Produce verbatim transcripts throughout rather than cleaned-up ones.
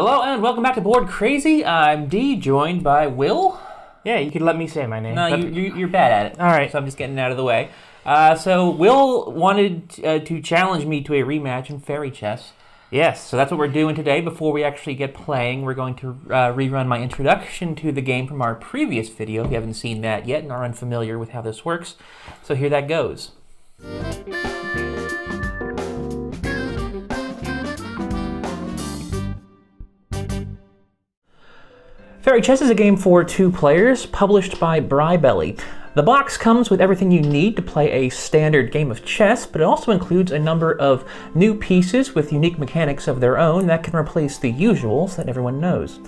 Hello and welcome back to Board Crazy. I'm D, joined by Will. Yeah, you could let me say my name. No, you, you, you're bad at it. All right. So I'm just getting out of the way. Uh, so Will wanted uh, to challenge me to a rematch in Faerie Chess. Yes. So that's what we're doing today. Before we actually get playing, we're going to uh, rerun my introduction to the game from our previous video, if you haven't seen that yet and are unfamiliar with how this works. So here that goes. Faerie Chess is a game for two players, published by Brybelly. The box comes with everything you need to play a standard game of chess, but it also includes a number of new pieces with unique mechanics of their own that can replace the usuals that everyone knows.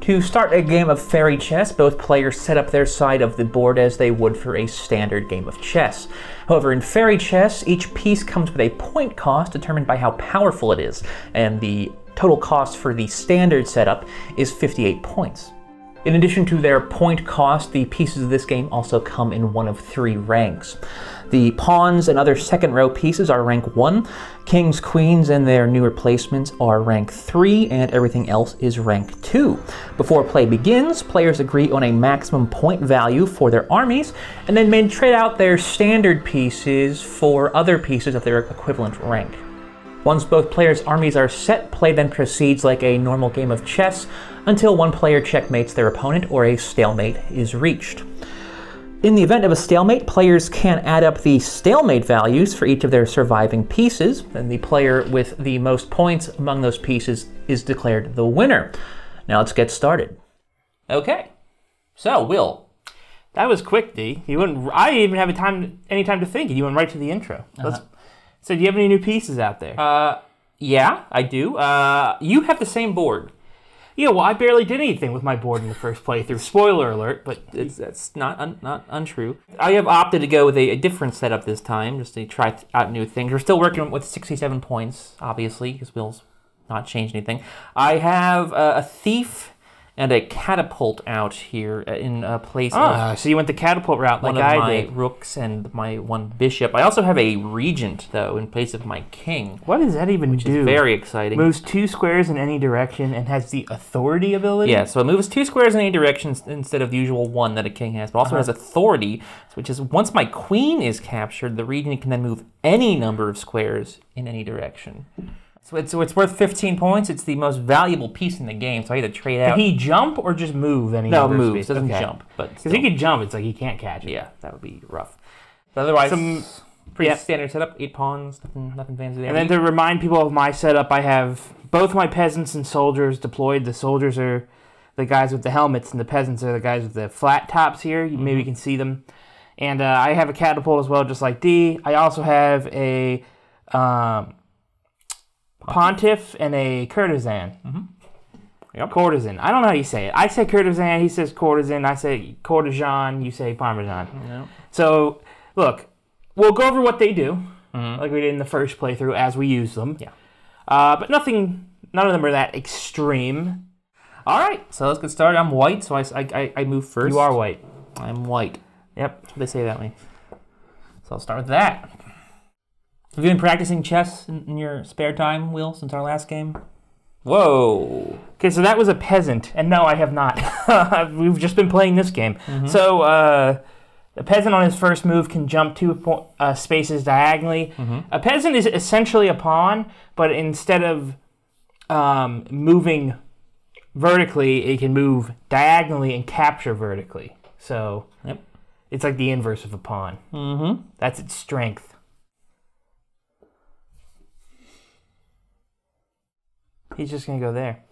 To start a game of Faerie Chess, both players set up their side of the board as they would for a standard game of chess. However, in Faerie Chess, each piece comes with a point cost determined by how powerful it is, and the total cost for the standard setup is fifty-eight points. In addition to their point cost, the pieces of this game also come in one of three ranks. The pawns and other second row pieces are rank one, kings, queens, and their new replacements are rank three, and everything else is rank two. Before play begins, players agree on a maximum point value for their armies, and then may trade out their standard pieces for other pieces of their equivalent rank. Once both players' armies are set, play then proceeds like a normal game of chess until one player checkmates their opponent or a stalemate is reached. In the event of a stalemate, players can add up the stalemate values for each of their surviving pieces, and the player with the most points among those pieces is declared the winner. Now let's get started. Okay. So, Will. That was quick, D. You wouldn't, I didn't even have a time, any time to think. You went right to the intro. Let's, uh-huh. So do you have any new pieces out there? Uh, yeah, I do. Uh, you have the same board. Yeah, well, I barely did anything with my board in the first playthrough. Spoiler alert, but it's, that's not un, not untrue. I have opted to go with a, a different setup this time, just to try out new things. We're still working with sixty-seven points, obviously, because Will's not changed anything. I have uh, a thief and a catapult out here in a place. Oh, of, so you went the catapult route like I did. One of my rooks and my one bishop. I also have a regent, though, in place of my king. What does that even which do? Which is very exciting. Moves two squares in any direction and has the authority ability? Yeah, so it moves two squares in any direction instead of the usual one that a king has, but also uh-huh. has authority, which is once my queen is captured, the regent can then move any number of squares in any direction. So it's, so it's worth fifteen points. It's the most valuable piece in the game, so I had to trade out. Can he jump or just move? Any no, moves. Doesn't okay. jump. Because he could jump, it's like he can't catch it. Yeah, that would be rough. But otherwise, some pretty yeah. standard setup. Eight pawns, nothing, nothing fancy there. And then to remind people of my setup, I have both my peasants and soldiers deployed. The soldiers are the guys with the helmets, and the peasants are the guys with the flat tops here. Mm-hmm. Maybe you can see them. And uh, I have a catapult as well, just like D. I also have a... Um, Pontiff and a courtesan. Mm-hmm. Yep. Courtesan. I don't know how you say it. I say courtesan, he says courtesan, I say courtesan, you say parmesan. Yep. So, look, we'll go over what they do, mm-hmm. like we did in the first playthrough, as we use them. Yeah. Uh, but nothing, none of them are that extreme. All right, so let's get started. I'm white, so I, I, I move first. You are white. I'm white. Yep, that's what they say about me. So I'll start with that. Have you been practicing chess in your spare time, Will, since our last game? Whoa. Okay, so that was a peasant, and no, I have not. We've just been playing this game. Mm-hmm. So uh, a peasant on his first move can jump two uh, spaces diagonally. Mm-hmm. A peasant is essentially a pawn, but instead of um, moving vertically, it can move diagonally and capture vertically. So yep. it's like the inverse of a pawn. Mm-hmm. That's its strength. He's just going to go there.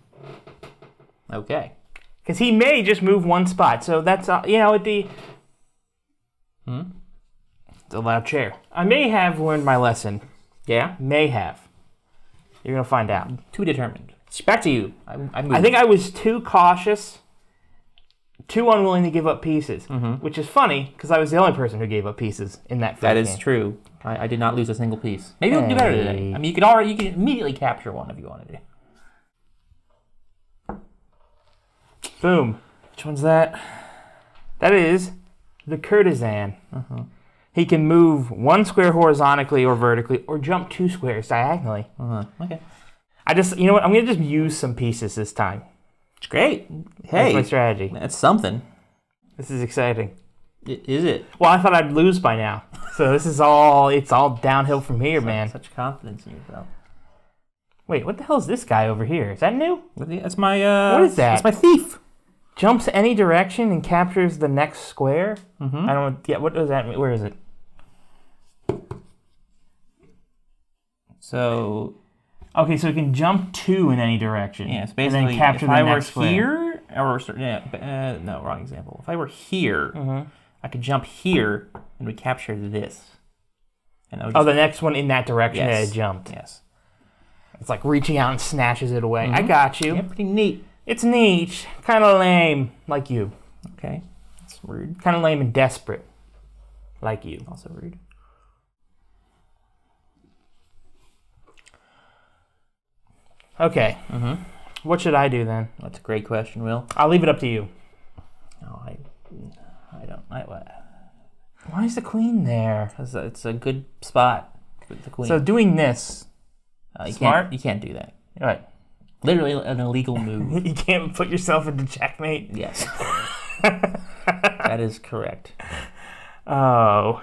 Okay. Because he may just move one spot. So that's, uh, you know, it'd be... Hmm? It's a loud chair. I may have learned my lesson. Yeah? May have. You're going to find out. I'm too determined. It's back to you. I, I think I was too cautious, too unwilling to give up pieces, mm-hmm. which is funny because I was the only person who gave up pieces in that first game. That is true. I, I did not lose a single piece. Maybe hey. We'll do better today. I mean, you could, already, you could immediately capture one if you wanted to. Boom. Which one's that? That is the courtesan. Uh-huh. He can move one square horizontally or vertically, or jump two squares diagonally. Uh-huh. Okay. I just, you know what, I'm going to just use some pieces this time. It's great. Hey. That's my strategy. That's something. This is exciting. Is it? Well, I thought I'd lose by now. So this is all, it's all downhill from here, man. Such confidence in yourself. Wait, what the hell is this guy over here? Is that new? That's my, uh... What is that? That's my thief. Jumps any direction and captures the next square? Mm-hmm. I don't, yeah, what does that mean? Where is it? So... Okay, so it can jump two in any direction. Yeah, it's basically, and then capture if the I next were here, or, yeah, uh, no, wrong example. If I were here, mm-hmm. I could jump here and we capture this. And would oh, the next one in that direction yes. that it jumped. Yes. It's like reaching out and snatches it away. Mm-hmm. I got you. Yeah, pretty neat. It's neat. Kind of lame, like you. Okay, that's rude. Kind of lame and desperate, like you. Also rude. Okay. Mm-hmm. What should I do then? That's a great question, Will. I'll leave it up to you. No, I, I don't. I, Why is the queen there? It's a, it's a good spot. The queen. So doing this, uh, you smart. Can't, you can't do that. Right. Literally an illegal move. You can't put yourself into checkmate. Yes. That is correct. Oh.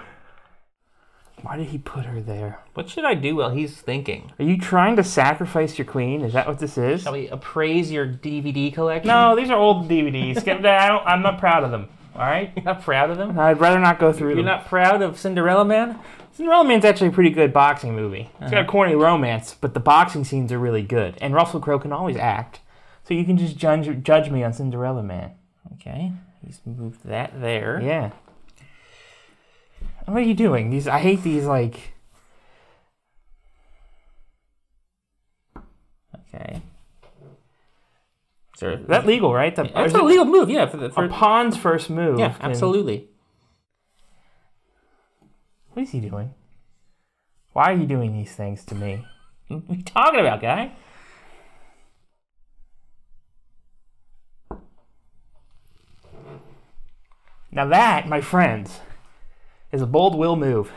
Why did he put her there? What should I do while he's thinking? Are you trying to sacrifice your queen? Is that what this is? Shall we appraise your D V D collection? No, these are old D V Ds. I don't, I'm not proud of them, all right? You're not proud of them? I'd rather not go through You're them. You're not proud of Cinderella Man? Cinderella Man's actually a pretty good boxing movie. It's uh-huh. got a corny romance, but the boxing scenes are really good. And Russell Crowe can always act, so you can just judge, judge me on Cinderella Man. Okay, he's moved that there. Yeah. What are you doing? These I hate these like. Okay. Sir, is that legal, right? The, that's a legal move, yeah. For the for, a pawn's first move. Yeah, can, absolutely. What is he doing? Why are you doing these things to me? What are you talking about, guy? Now that, my friends. Is a bold will move.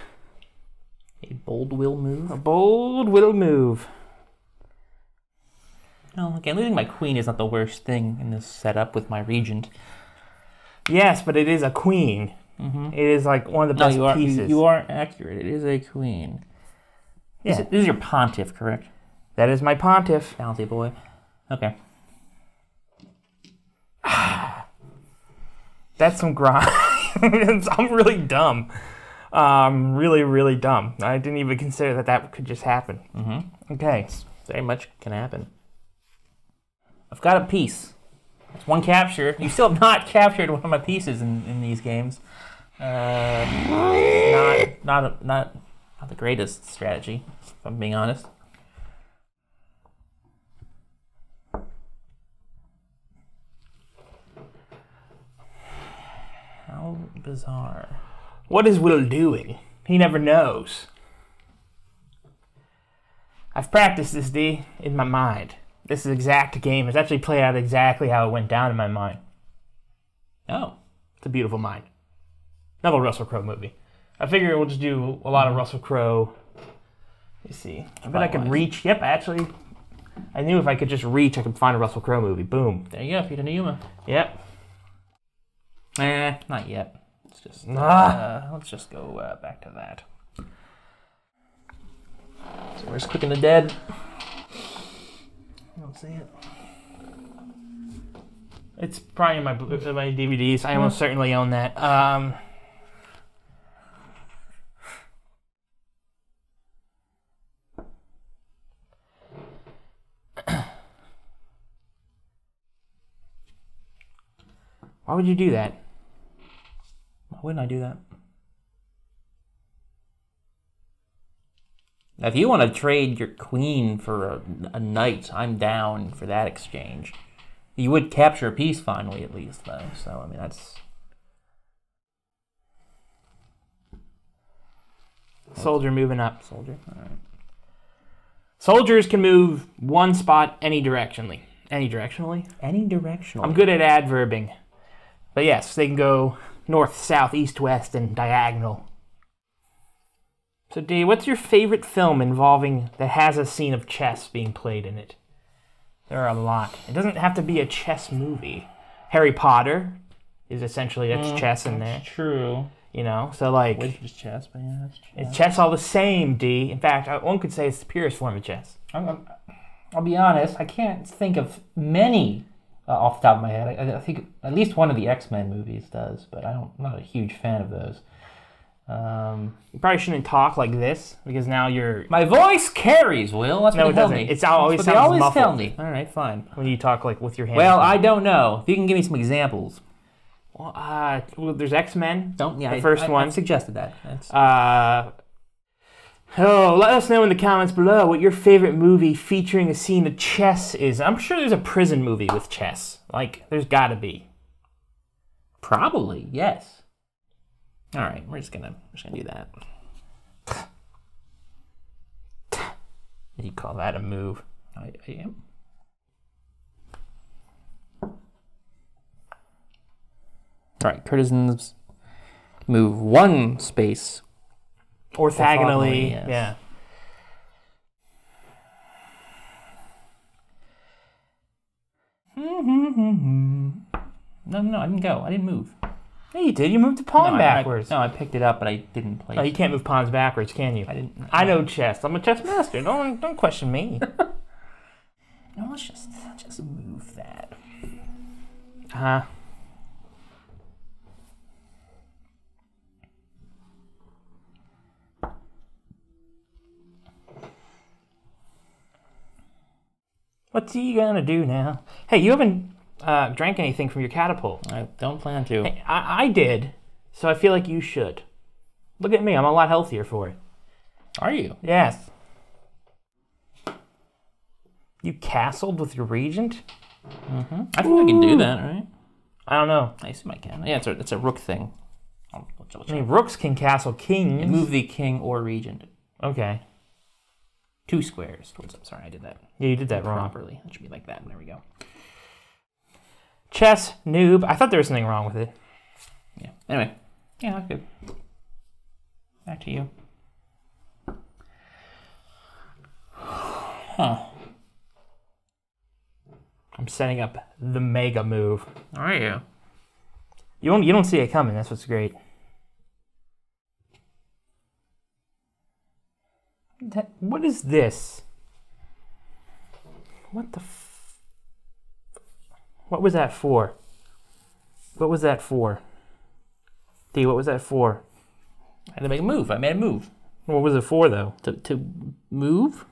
A bold will move? A bold will move. Oh, okay, losing my queen is not the worst thing in this setup with my regent. Yes, but it is a queen. Mm-hmm. It is like one of the no, best you are, pieces. You are accurate. It is a queen. Yeah. This, is, this is your pontiff, correct? That is my pontiff. Bouncy boy. Okay. That's some grind. I'm really dumb. Um, really, really dumb. I didn't even consider that that could just happen. Mm-hmm. Okay. Very much can happen. I've got a piece. That's one capture. You still have not captured one of my pieces in, in these games. Uh, not, not, a, not, not the greatest strategy, if I'm being honest. How bizarre. What is Will doing? He never knows. I've practiced this D in my mind. This exact game has actually played out exactly how it went down in my mind. Oh. It's a beautiful mind. Another Russell Crowe movie. I figure we'll just do a lot of Russell Crowe. Let me see. I bet I could reach. Yep, actually. I knew if I could just reach, I could find a Russell Crowe movie. Boom. There you go, three ten to Yuma. Yep. Eh, not yet. Let's just uh, ah. let's just go uh, back to that. So where's Quick and the Dead? I don't see it. It's probably in my in my D V Ds. I almost certainly own that. Um, why would you do that? Why wouldn't I do that? Now, if you want to trade your queen for a, a knight, I'm down for that exchange. You would capture a piece finally, at least, though. So, I mean, that's... Soldier moving up. Soldier, all right. Soldiers can move one spot any directionally. Any directionally? Any directionally. I'm good at adverbing. But yes, they can go north, south, east, west, and diagonal. So, D, what's your favorite film involving that has a scene of chess being played in it? There are a lot. It doesn't have to be a chess movie. Harry Potter is essentially it's mm, chess in there. That's true. You know, so like... Which is chess, but yeah, that's chess. It's chess all the same, D. In fact, one could say it's the purest form of chess. I'm, I'm, I'll be honest, I can't think of many uh, off the top of my head. I, I think at least one of the X-Men movies does, but I don't, I'm not a huge fan of those. Um, you probably shouldn't talk like this, because now you're... My voice carries, Will. That's no, what they it doesn't. Me. It's always That's what sounds they always muffled. Tell me. All right, fine. When you talk like with your hands. Well, I don't know. If you can give me some examples. Well, uh, well there's X-Men. Don't yeah. The I, first I, one I suggested that. That's... Uh, oh, let us know in the comments below what your favorite movie featuring a scene of chess is. I'm sure there's a prison movie with chess. Like, there's got to be. Probably, yes. All right, we're just gonna we're just gonna do that. You call that a move? I, I am. All right, courtesans move one space orthogonally. orthogonally yes. Yeah. No, no, I didn't go. I didn't move. Yeah, you did. You moved the pawn no, backwards. I, I, no, I picked it up, but I didn't play it. Oh, you can't move pawns backwards, can you? I didn't. I know chess. I'm a chess master. Don't don't question me. No, let's just just move that. Uh huh. What's he gonna do now? Hey, you haven't. Uh, drank anything from your catapult. I don't plan to. Hey, I, I did, so I feel like you should. Look at me, I'm a lot healthier for it. Are you? Yes. You castled with your regent? Mm-hmm. I think Ooh. I can do that, right? I don't know. I assume I can. Yeah, it's a, it's a rook thing. I'll, I'll I mean, rooks can castle kings. And move the king or regent. Okay. Two squares. Towards, I'm sorry, I did that. Yeah, you did that wrong. Properly. It should be like that. There we go. Chess noob. I thought there was something wrong with it. Yeah. Anyway. Yeah, that's good. Back to you. Huh. I'm setting up the mega move. Are you? You don't. You don't see it coming. That's what's great. That, what is this? What the. F What was that for? What was that for? D, what was that for? I had to make a move. I made a move. What was it for, though? To, to move?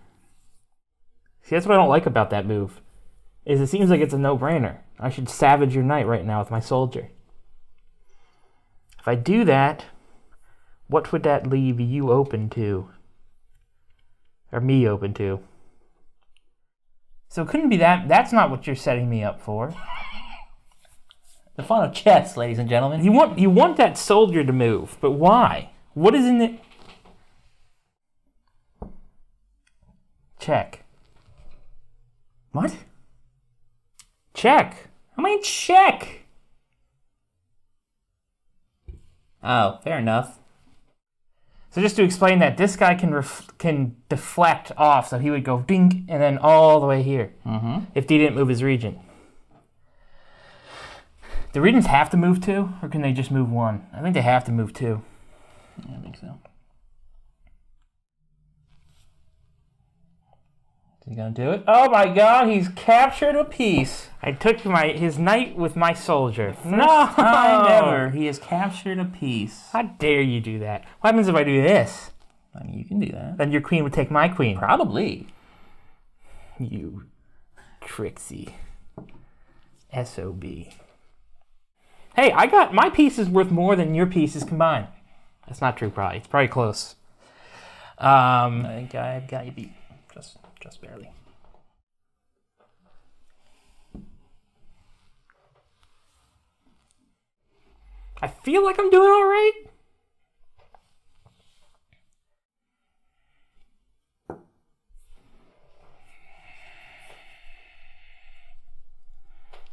See, that's what I don't like about that move, is it seems like it's a no-brainer. I should savage your knight right now with my soldier. If I do that, what would that leave you open to? Or me open to? So it couldn't be that. That's not what you're setting me up for. The fun of chess, ladies and gentlemen. You want you want that soldier to move, but why? What is in it? Check. What? Check. I mean, check. Oh, fair enough. So just to explain that, this guy can ref can deflect off, so he would go dink and then all the way here. Mm-hmm. If D didn't move his regent. Do regents have to move two, or can they just move one? I think they have to move two. Yeah, I think so. Is he gonna do it? Oh my God, he's captured a piece. I took my his knight with my soldier. No, time ever. He has captured a piece. How dare you do that? What happens if I do this? I mean, you can do that. Then your queen would take my queen. Probably. You tricksy S O B. Hey, I got my piece is worth more than your pieces combined. That's not true, probably. It's probably close. Um, I think I've got you beat. Just. Just barely. I feel like I'm doing all right.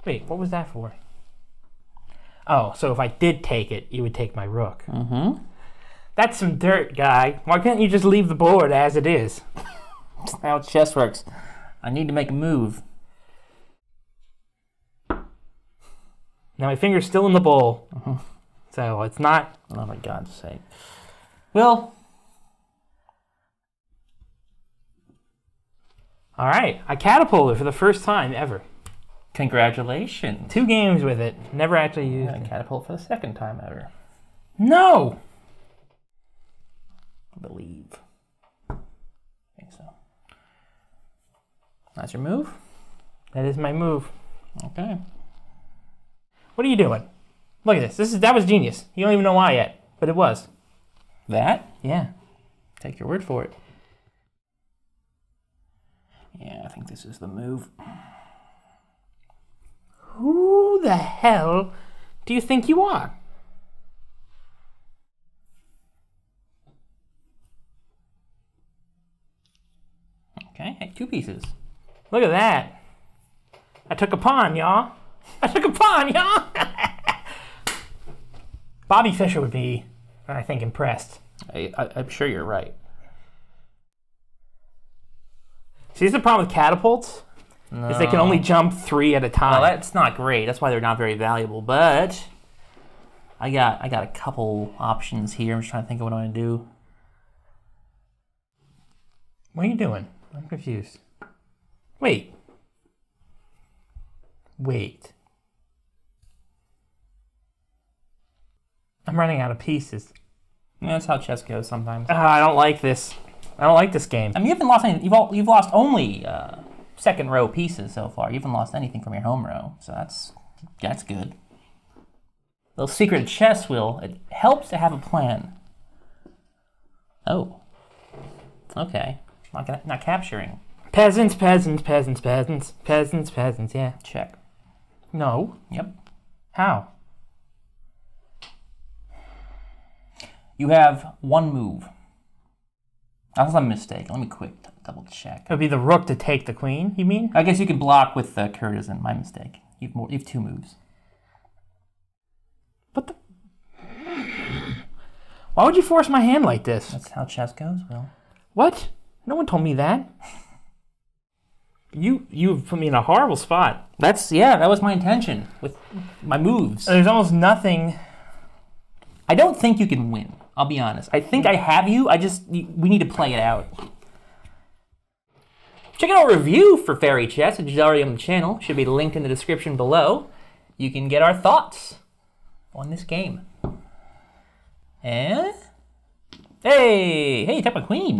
Wait, what was that for? Oh, so if I did take it, you would take my rook. Mm-hmm. That's some dirt, guy. Why can't you just leave the board as it is? That's how chess works. I need to make a move. Now my finger's still in the bowl. Uh-huh. So it's not... Oh, for God's sake. Well... All right. I catapulted for the first time ever. Congratulations. Two games with it. Never actually used it. I catapulted for the second time ever. No! I believe. I think so. That's your move? That is my move. Okay. What are you doing? Look at this. This is that was genius. You don't even know why yet, but it was. That? Yeah. Take your word for it. Yeah, I think this is the move. Who the hell do you think you are? Okay, I had two pieces. Look at that. I took a pawn, y'all. I took a pawn, y'all. Bobby Fischer would be, I think, impressed. I, I, I'm sure you're right. See, this is the problem with catapults, no. is they can only jump three at a time. Well, that's not great. That's why they're not very valuable. But I got I got a couple options here. I'm just trying to think of what I want to do. What are you doing? I'm confused. Wait. Wait. I'm running out of pieces. Yeah, that's how chess goes sometimes. Uh, I don't like this. I don't like this game. I mean, you haven't lost anything. You've, all, you've lost only uh, second row pieces so far. You haven't lost anything from your home row, so that's that's good. A little secret of chess, Will. It helps to have a plan. Oh. Okay. Not, not capturing. Peasants, peasants, peasants, peasants, peasants, peasants, yeah. Check. No. Yep. How? You have one move. That's a mistake. Let me quick double check. It would be the rook to take the queen, you mean? I guess you can block with the courtesan. My mistake. You have, more, you have two moves. What the? Why would you force my hand like this? That's how chess goes, Will. What? No one told me that. You you put me in a horrible spot. That's, yeah, that was my intention with my moves. There's almost nothing. I don't think you can win. I'll be honest. I think I have you. I just, we need to play it out. Check out our review for Faerie Chess, which is already on the channel. Should be linked in the description below. You can get our thoughts on this game. And, hey, hey, you took my queen.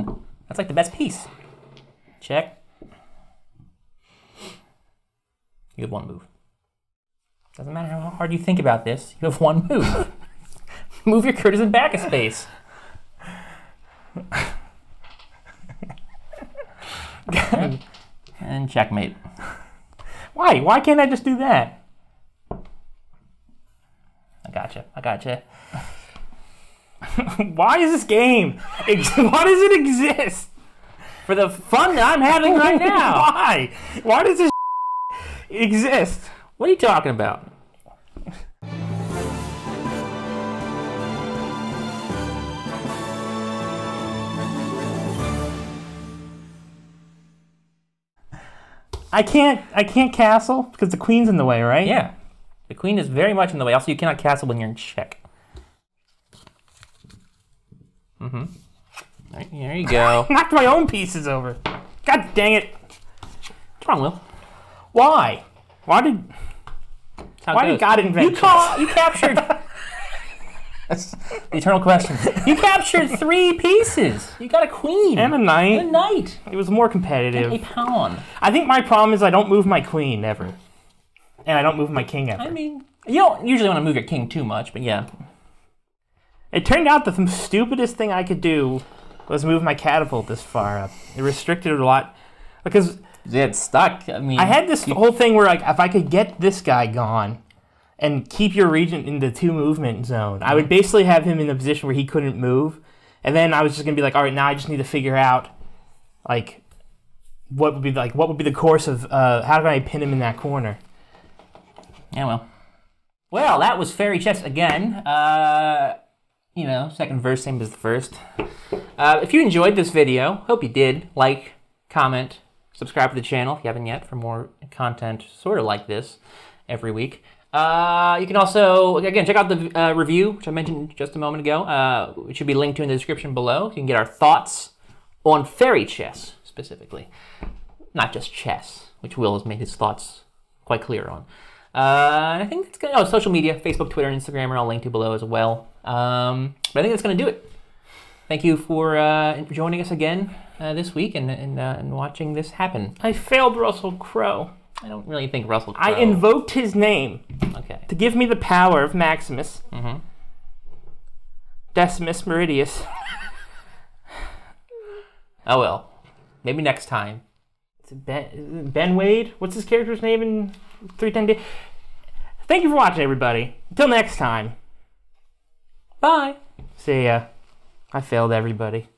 That's like the best piece. Check. You have one move. Doesn't matter how hard you think about this, you have one move. Move your courtesan back a space. Okay. And checkmate. Why? Why can't I just do that? I gotcha. I gotcha. Why is this game? Why does it exist? For the fun that I'm having right now. Why? Why does this exist? What are you talking about? I can't I can't castle because the queen's in the way, right? Yeah. The queen is very much in the way. Also, you cannot castle when you're in check. Mm-hmm. Right, there you go. Knocked my own pieces over. God dang it. What's wrong, Will? Why? Why did Why did God invent you ca you captured That's the eternal question. You captured three pieces. You got a queen. And a knight. And a knight. It was more competitive. And a pawn. I think my problem is I don't move my queen ever. And I don't move my king ever. I mean, you don't usually want to move your king too much, but yeah. It turned out that the stupidest thing I could do was move my catapult this far up. It restricted it a lot. Because... It stuck. I mean... I had this whole thing where, like, if I could get this guy gone... and keep your regent in the two movement zone. I would basically have him in a position where he couldn't move, and then I was just gonna be like, all right, now I just need to figure out, like, what would be like what would be the course of uh, how do I pin him in that corner? Yeah, well, well, that was Faerie Chess again. Uh, you know, second verse, same as the first. Uh, if you enjoyed this video, hope you did. Like, comment, subscribe to the channel if you haven't yet for more content sort of like this every week. Uh, you can also, again, check out the uh, review, which I mentioned just a moment ago. Uh, it should be linked to in the description below. You can get our thoughts on Faerie Chess, specifically. Not just chess, which Will has made his thoughts quite clear on. Uh, and I think that's going to, oh, social media, Facebook, Twitter, and Instagram are all linked to below as well. Um, but I think that's going to do it. Thank you for uh, joining us again uh, this week and, and, uh, and watching this happen. I failed Russell Crowe. I don't really think Russell Crowe... I invoked his name okay. to give me the power of Maximus, mm-hmm. Decimus Meridius. Oh well, maybe next time. It's Ben, Ben Wade? What's his character's name in three ten? Thank you for watching, everybody. Until next time. Bye. See ya. I failed everybody.